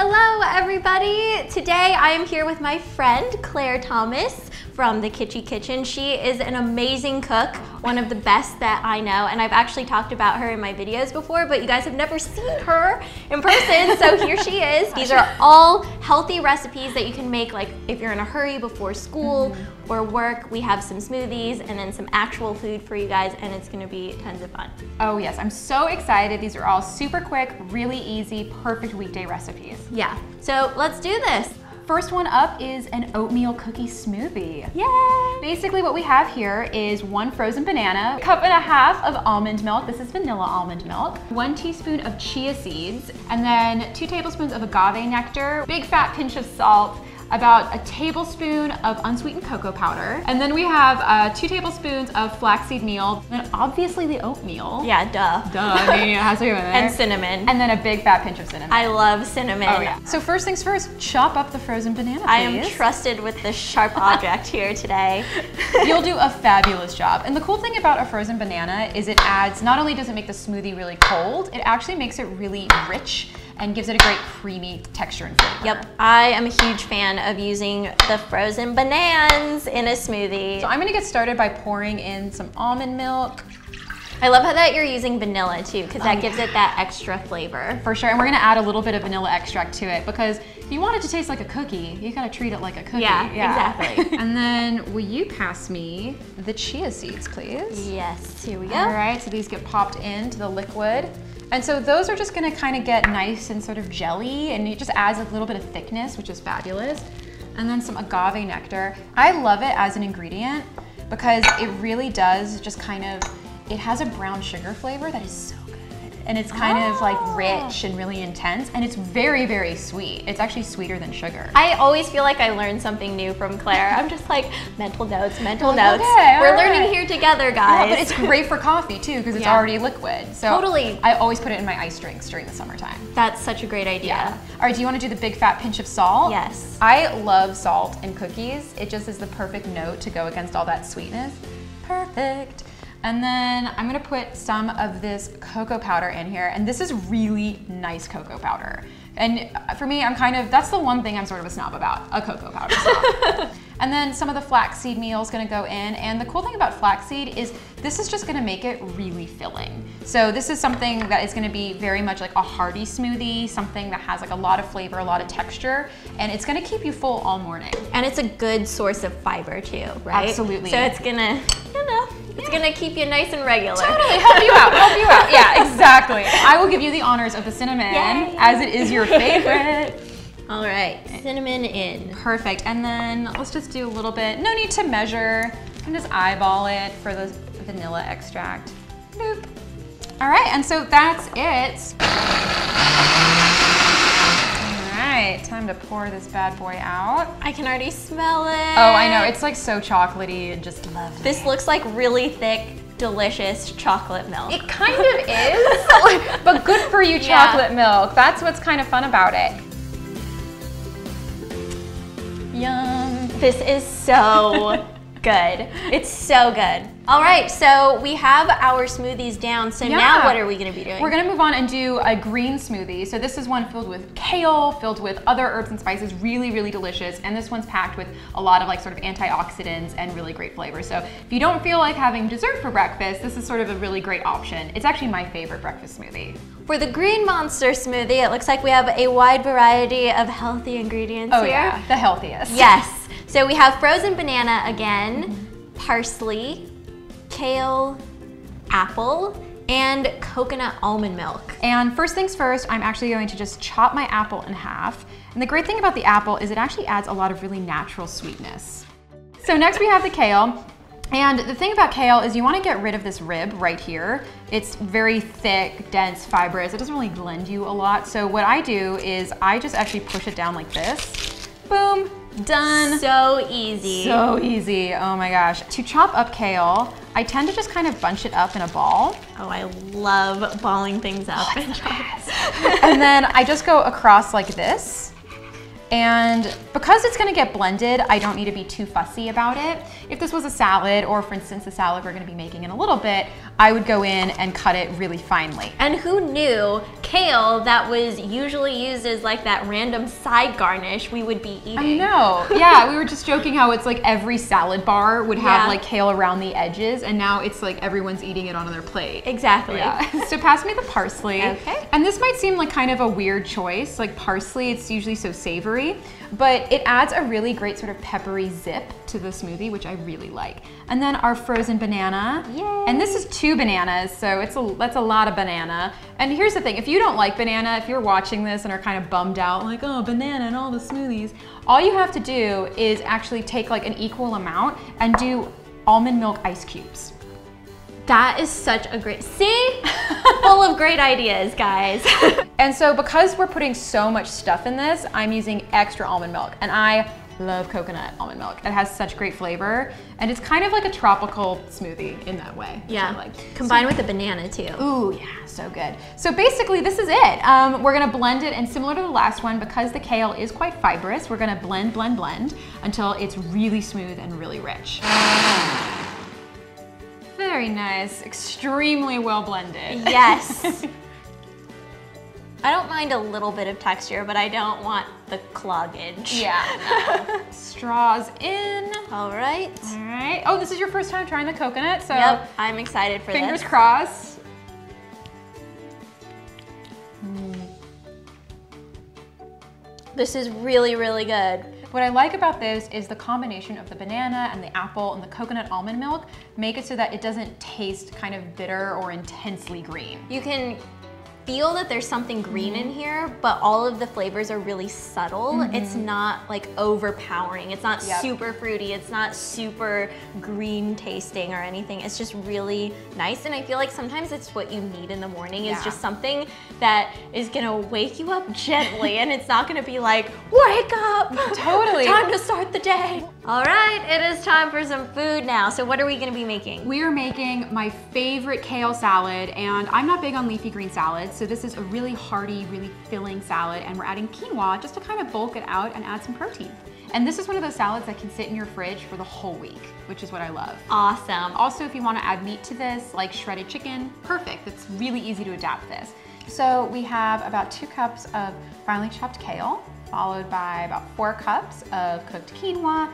Hello everybody! Today I am here with my friend Claire Thomas from The Kitchy Kitchen. She is an amazing cook, one of the best that I know, and I've actually talked about her in my videos before, but you guys have never seen her in person, so here she is. These are all healthy recipes that you can make, like if you're in a hurry before school or work. We have some smoothies and then some actual food for you guys, and it's gonna be tons of fun. Oh yes, I'm so excited. These are all super quick, really easy, perfect weekday recipes. Yeah, so let's do this. First one up is an oatmeal cookie smoothie. Yay! Basically what we have here is 1 frozen banana, 1.5 cups of almond milk, this is vanilla almond milk, 1 teaspoon of chia seeds, and then 2 tablespoons of agave nectar, big fat pinch of salt, about a tablespoon of unsweetened cocoa powder, and then we have 2 tablespoons of flaxseed meal, and then obviously the oatmeal. Yeah, duh. Duh, I mean, it has to be in there. And cinnamon. And then a big fat pinch of cinnamon. I love cinnamon. Oh yeah. So first things first, chop up the frozen banana, please. I am trusted with this sharp object here today. You'll do a fabulous job. And the cool thing about a frozen banana is it adds, not only does it make the smoothie really cold, it actually makes it really rich and gives it a great creamy texture and flavor. Yep, I am a huge fan of using the frozen bananas in a smoothie. So I'm gonna get started by pouring in some almond milk. I love how that you're using vanilla too, because that gives it that extra flavor. For sure, and we're gonna add a little bit of vanilla extract to it, because if you want it to taste like a cookie, you gotta treat it like a cookie. Yeah. Exactly. And then will you pass me the chia seeds, please? Yes, here we go. All right, so these get popped into the liquid. And so those are just gonna kind of get nice and sort of jelly, and it just adds a little bit of thickness, which is fabulous. And then some agave nectar. I love it as an ingredient because it really does just kind of, it has a brown sugar flavor that is so good. And it's kind of like rich and really intense, and it's very, very sweet. It's actually sweeter than sugar. I always feel like I learn something new from Claire. I'm just like, mental notes. Okay, we're learning here together, guys. Yeah, but it's great for coffee too, because it's already liquid. So totally. I always put it in my ice drinks during the summertime. That's such a great idea. Yeah. All right, do you want to do the big fat pinch of salt? Yes. I love salt in cookies. It just is the perfect note to go against all that sweetness. Perfect. And then I'm gonna put some of this cocoa powder in here, and this is really nice cocoa powder. And for me, I'm kind of, that's the one thing I'm sort of a snob about, a cocoa powder snob. And then some of the flaxseed meal is gonna go in, and the cool thing about flaxseed is this is just gonna make it really filling. So this is something that is gonna be very much like a hearty smoothie, something that has like a lot of flavor, a lot of texture, and it's gonna keep you full all morning. And it's a good source of fiber too, right? Absolutely. So it's gonna, you know, it's gonna keep you nice and regular. Totally, help you out. Yeah, exactly. I will give you the honors of the cinnamon, Yay. As it is your favorite. All right, cinnamon in. Perfect, and then let's just do a little bit, no need to measure, you can just eyeball it for the vanilla extract. Boop. All right, and so that's it. All right, time to pour this bad boy out. I can already smell it. Oh, I know, it's like so chocolatey and just lovely. This looks like really thick, delicious chocolate milk. It kind of is, but good for you chocolate milk. That's what's kind of fun about it. Yum. This is so good. It's so good. All right, so we have our smoothies down, so now what are we gonna be doing? We're gonna move on and do a green smoothie. So this is one filled with kale, filled with other herbs and spices, really, really delicious, and this one's packed with a lot of like sort of antioxidants and really great flavor. So if you don't feel like having dessert for breakfast, this is sort of a really great option. It's actually my favorite breakfast smoothie. For the Green Monster smoothie, it looks like we have a wide variety of healthy ingredients here. Oh yeah, the healthiest. Yes, so we have frozen banana again, parsley, kale, apple, and coconut almond milk. And first things first, I'm actually going to just chop my apple in half. And the great thing about the apple is it actually adds a lot of really natural sweetness. So next we have the kale. And the thing about kale is you want to get rid of this rib right here. It's very thick, dense, fibrous. It doesn't really lend you a lot. So what I do is I just actually push it down like this. Boom, done. So easy. So easy, oh my gosh. To chop up kale, I tend to just kind of bunch it up in a ball. Oh, I love balling things up. Oh, it's the best. And then I just go across like this. And because it's gonna get blended, I don't need to be too fussy about it. If this was a salad, or for instance, the salad we're gonna be making in a little bit, I would go in and cut it really finely. And who knew kale that was usually used as like that random side garnish we would be eating? I know, yeah, we were just joking how it's like every salad bar would have like kale around the edges, and now it's like everyone's eating it on their plate. Exactly. Yeah. So pass me the parsley. Okay. And this might seem like kind of a weird choice, like parsley, it's usually so savory, but it adds a really great sort of peppery zip to the smoothie, which I really like. And then our frozen banana. Yay. And this is 2 bananas, so it's that's a lot of banana. And here's the thing, if you don't like banana, if you're watching this and are kind of bummed out, like, oh, banana and all the smoothies, all you have to do is actually take like an equal amount and do almond milk ice cubes. That is such a great, see? Full of great ideas, guys. And so because we're putting so much stuff in this, I'm using extra almond milk, and I love coconut almond milk. It has such great flavor, and it's kind of like a tropical smoothie in that way. Yeah, like. Combined with the banana too. Ooh, yeah, so good. So basically this is it. We're gonna blend it, and similar to the last one, because the kale is quite fibrous, we're gonna blend until it's really smooth and really rich. Very nice, extremely well blended. Yes. I don't mind a little bit of texture, but I don't want the cloggage. Yeah, no. Straws in. All right. All right. Oh, this is your first time trying the coconut, so. Yep, I'm excited for fingers this. Fingers crossed. This is really, really good. What I like about this is the combination of the banana and the apple and the coconut almond milk make it so that it doesn't taste kind of bitter or intensely green. You can feel that there's something green in here, but all of the flavors are really subtle. It's not like overpowering. It's not super fruity. It's not super green tasting or anything. It's just really nice. And I feel like sometimes it's what you need in the morning is just something that is gonna wake you up gently, and it's not gonna be like, wake up! Totally. Time to start the day. All right, it is time for some food now. So what are we gonna be making? We are making my favorite kale salad, and I'm not big on leafy green salads. So this is a really hearty, really filling salad, and we're adding quinoa just to kind of bulk it out and add some protein. And this is one of those salads that can sit in your fridge for the whole week, which is what I love. Awesome. Also, if you want to add meat to this, like shredded chicken, perfect. It's really easy to adapt this. So we have about 2 cups of finely chopped kale, followed by about 4 cups of cooked quinoa,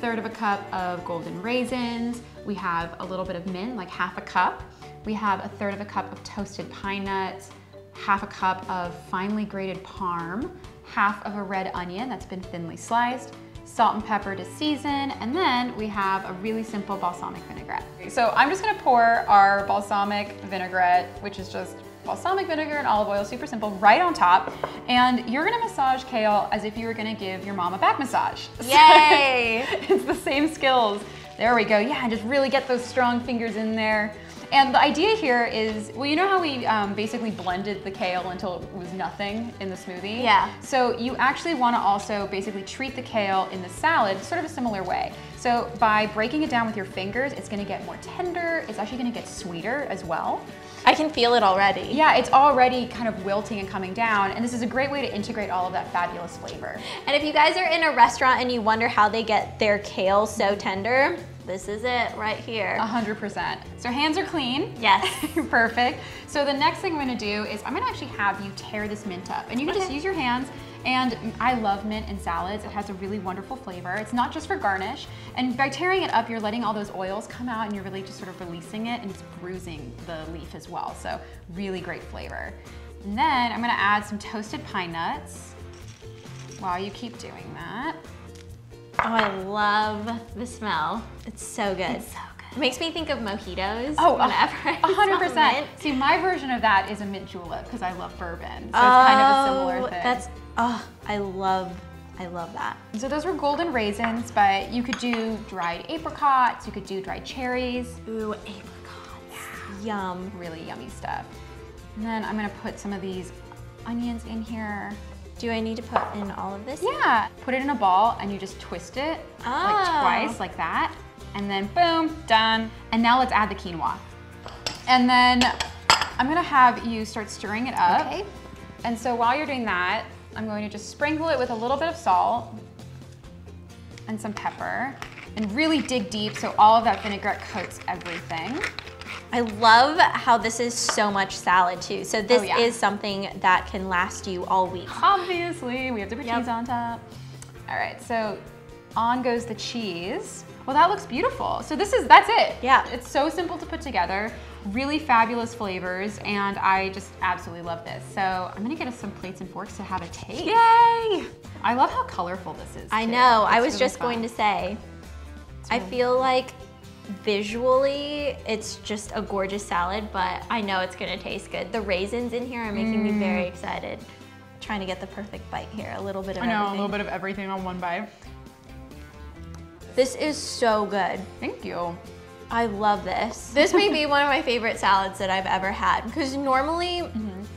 1/3 of a cup of golden raisins. We have a little bit of mint, like 1/2 cup. We have 1/3 of a cup of toasted pine nuts, 1/2 cup of finely grated parm, 1/2 of a red onion that's been thinly sliced, salt and pepper to season, and then we have a really simple balsamic vinaigrette. So I'm just gonna pour our balsamic vinaigrette, which is just balsamic vinegar and olive oil, super simple, right on top. And you're gonna massage kale as if you were gonna give your mom a back massage. Yay! It's the same skills. There we go, yeah, and just really get those strong fingers in there. And the idea here is, well, you know how we basically blended the kale until it was nothing in the smoothie? Yeah. So you actually wanna also basically treat the kale in the salad sort of a similar way. So by breaking it down with your fingers, it's gonna get more tender, it's actually gonna get sweeter as well. I can feel it already. Yeah, it's already kind of wilting and coming down, and this is a great way to integrate all of that fabulous flavor. And if you guys are in a restaurant and you wonder how they get their kale so tender, this is it right here. 100%. So hands are clean. Yes. Perfect. So the next thing I'm gonna do is I'm gonna actually have you tear this mint up, and you can just use your hands. And I love mint in salads. It has a really wonderful flavor. It's not just for garnish. And by tearing it up, you're letting all those oils come out, and you're really just sort of releasing it, and it's bruising the leaf as well. So really great flavor. And then I'm gonna add some toasted pine nuts while you keep doing that. Oh, I love the smell. It's so good. It's so good. It makes me think of mojitos. Oh, whenever 100%. See, my version of that is a mint julep because I love bourbon. So it's kind of a similar thing. That's, oh, I love that. So those were golden raisins, but you could do dried apricots, you could do dried cherries. Ooh, apricots. Yeah. Yum. Really yummy stuff. And then I'm gonna put some of these onions in here. Do I need to put in all of this? Yeah. Put it in a ball and you just twist it like twice, like that. And then boom, done. And now let's add the quinoa. And then I'm gonna have you start stirring it up. Okay. And so while you're doing that, I'm going to just sprinkle it with a little bit of salt and some pepper and really dig deep so all of that vinaigrette coats everything. I love how this is so much salad too. So this is something that can last you all week. Obviously, we have to put cheese on top. All right, so on goes the cheese. Well, that looks beautiful. So this is, that's it. Yeah. It's so simple to put together. Really fabulous flavors, and I just absolutely love this. So I'm gonna get us some plates and forks to have a taste. Yay! I love how colorful this is. I know, I was just going to say, I feel like visually it's just a gorgeous salad, but I know it's gonna taste good. The raisins in here are making me very excited. I'm trying to get the perfect bite here, a little bit of everything. I know, a little bit of everything on one bite. This is so good. Thank you. I love this. This may be one of my favorite salads that I've ever had, because normally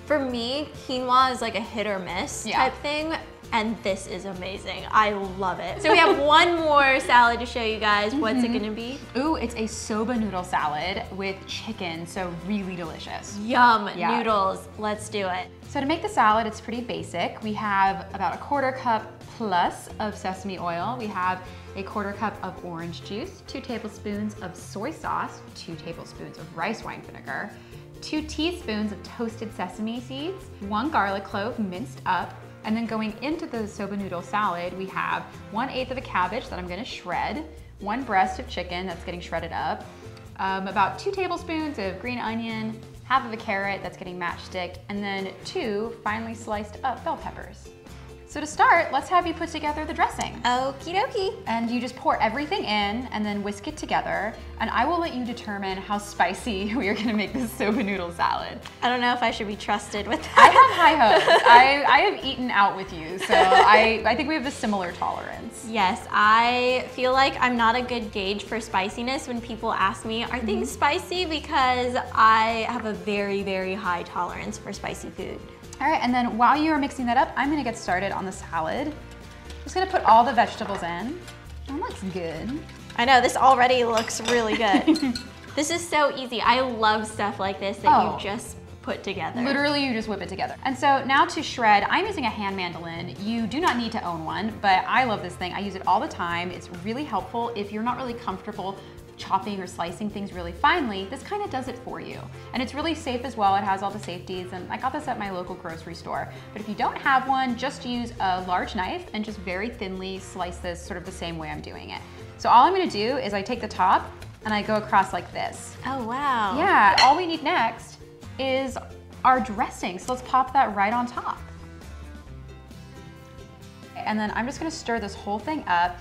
for me, quinoa is like a hit or miss type thing, and this is amazing. I love it. So we have one more salad to show you guys. What's it gonna be? Ooh, it's a soba noodle salad with chicken, so really delicious. Yum, noodles, let's do it. So to make the salad, it's pretty basic. We have about a 1/4 cup plus of sesame oil. We have a 1/4 cup of orange juice, 2 tablespoons of soy sauce, 2 tablespoons of rice wine vinegar, 2 teaspoons of toasted sesame seeds, 1 garlic clove minced up, and then going into the soba noodle salad, we have 1/8 of a cabbage that I'm gonna shred, 1 breast of chicken that's getting shredded up, about 2 tablespoons of green onion, 1/2 of a carrot that's getting matchsticked, and then 2 finely sliced up bell peppers. So to start, let's have you put together the dressing. Okie dokie. And you just pour everything in and then whisk it together. And I will let you determine how spicy we are gonna make this soba noodle salad. I don't know if I should be trusted with that. I have high hopes. I have eaten out with you, so I think we have a similar tolerance. Yes, I feel like I'm not a good gauge for spiciness when people ask me, are things spicy? Because I have a very, very high tolerance for spicy food. All right, and then while you are mixing that up, I'm gonna get started on the salad. I'm just gonna put all the vegetables in. That looks good. I know, this already looks really good. This is so easy. I love stuff like this that you just put together. Literally, you just whip it together. And so now to shred, I'm using a hand mandolin. You do not need to own one, but I love this thing. I use it all the time. It's really helpful if you're not really comfortable chopping or slicing things really finely, this kind of does it for you. And it's really safe as well, it has all the safeties, and I got this at my local grocery store. But if you don't have one, just use a large knife and just very thinly slice this sort of the same way I'm doing it. So all I'm gonna do is I take the top and I go across like this. Oh, wow. Yeah, all we need next is our dressing. So let's pop that right on top. And then I'm just gonna stir this whole thing up.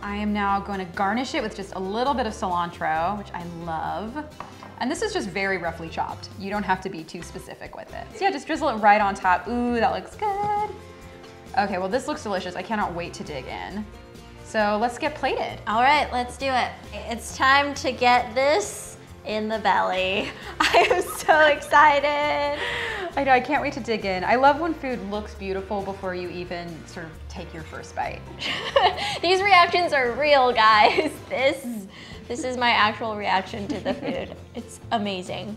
I am now going to garnish it with just a little bit of cilantro, which I love. And this is just very roughly chopped. You don't have to be too specific with it. So yeah, just drizzle it right on top. Ooh, that looks good. Okay, well this looks delicious. I cannot wait to dig in. So let's get plated. All right, let's do it. It's time to get this in the belly. I am so excited. I know, I can't wait to dig in. I love when food looks beautiful before you even sort of take your first bite. These reactions are real, guys. This is my actual reaction to the food. It's amazing.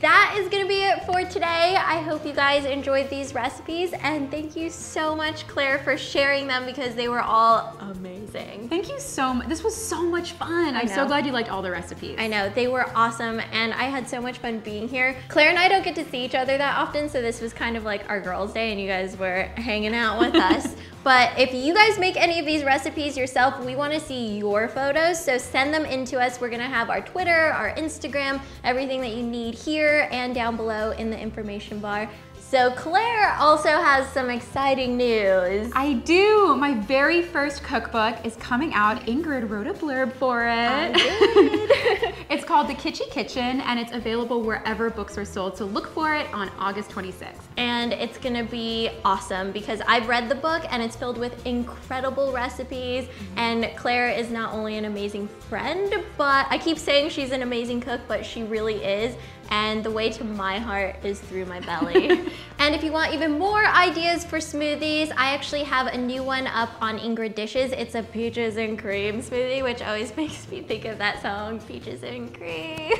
That is gonna be it for today. I hope you guys enjoyed these recipes, and thank you so much, Claire, for sharing them because they were all amazing. Thank you so much. This was so much fun. I'm so glad you liked all the recipes. I know, they were awesome, and I had so much fun being here. Claire and I don't get to see each other that often, so this was kind of like our girls' day, and you guys were hanging out with us. But if you guys make any of these recipes yourself, we wanna see your photos, so send them in to us. We're gonna have our Twitter, our Instagram, everything that you need here and down below in the information bar. So Claire also has some exciting news. I do. My very first cookbook is coming out. Ingrid wrote a blurb for it. I did. It's called The Kitchy Kitchen, and it's available wherever books are sold. So look for it on August 26th. And it's gonna be awesome because I've read the book and it's filled with incredible recipes. And Claire is not only an amazing friend, but I keep saying she's an amazing cook, but she really is. And the way to my heart is through my belly. And if you want even more ideas for smoothies, I actually have a new one up on Ingrid Dishes. It's a peaches and cream smoothie, which always makes me think of that song, Peaches and Cream.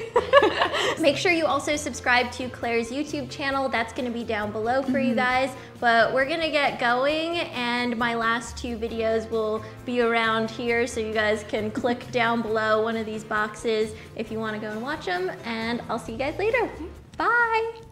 Make sure you also subscribe to Claire's YouTube channel. That's gonna be down below for you guys. But we're gonna get going, and my last two videos will be around here, so you guys can click down below one of these boxes if you wanna go and watch them. And I'll see you guys later. Bye.